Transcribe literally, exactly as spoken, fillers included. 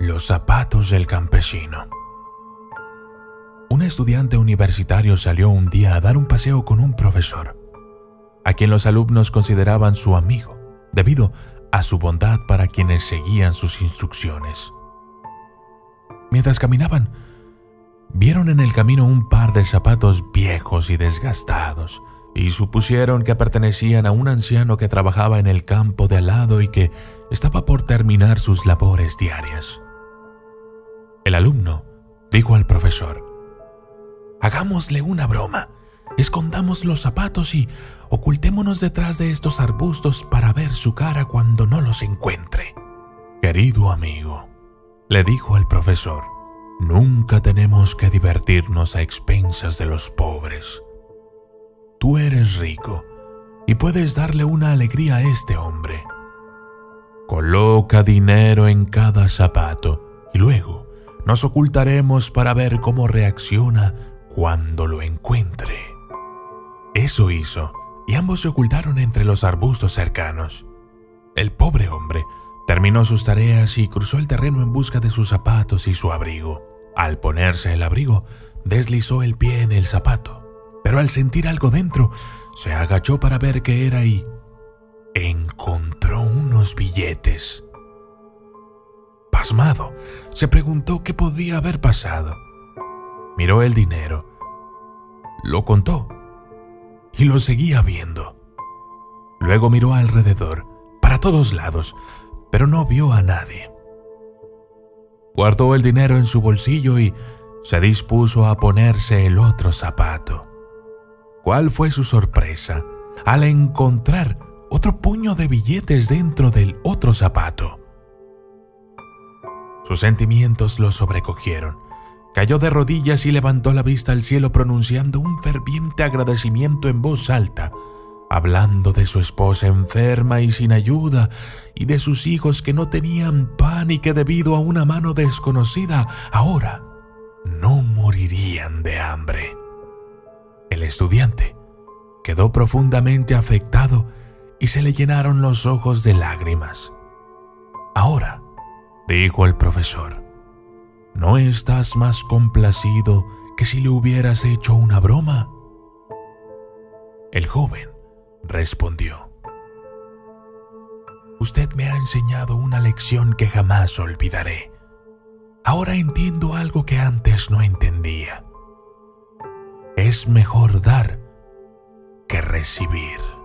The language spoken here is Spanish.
Los zapatos del campesino. Un estudiante universitario salió un día a dar un paseo con un profesor, a quien los alumnos consideraban su amigo, debido a su bondad para quienes seguían sus instrucciones. Mientras caminaban, vieron en el camino un par de zapatos viejos y desgastados, y supusieron que pertenecían a un anciano que trabajaba en el campo de al lado y que estaba por terminar sus labores diarias. El alumno dijo al profesor: «Hagámosle una broma, escondamos los zapatos y ocultémonos detrás de estos arbustos para ver su cara cuando no los encuentre». «Querido amigo», le dijo el profesor, «nunca tenemos que divertirnos a expensas de los pobres. Tú eres rico y puedes darle una alegría a este hombre. Coloca dinero en cada zapato y luego nos ocultaremos para ver cómo reacciona cuando lo encuentre». Eso hizo, y ambos se ocultaron entre los arbustos cercanos. El pobre hombre terminó sus tareas y cruzó el terreno en busca de sus zapatos y su abrigo. Al ponerse el abrigo, deslizó el pie en el zapato, pero al sentir algo dentro, se agachó para ver qué era y encontró unos billetes. Pasmado, se preguntó qué podía haber pasado. Miró el dinero, lo contó y lo seguía viendo. Luego miró alrededor, para todos lados, pero no vio a nadie. Guardó el dinero en su bolsillo y se dispuso a ponerse el otro zapato. ¿Cuál fue su sorpresa al encontrar otro puño de billetes dentro del otro zapato? Sus sentimientos lo sobrecogieron. Cayó de rodillas y levantó la vista al cielo pronunciando un ferviente agradecimiento en voz alta, hablando de su esposa enferma y sin ayuda, y de sus hijos que no tenían pan y que debido a una mano desconocida ahora no morirían de hambre. El estudiante quedó profundamente afectado y se le llenaron los ojos de lágrimas. «Ahora», dijo el profesor, «¿no estás más complacido que si le hubieras hecho una broma?». El joven respondió: «Usted me ha enseñado una lección que jamás olvidaré. Ahora entiendo algo que antes no entendía. Es mejor dar que recibir».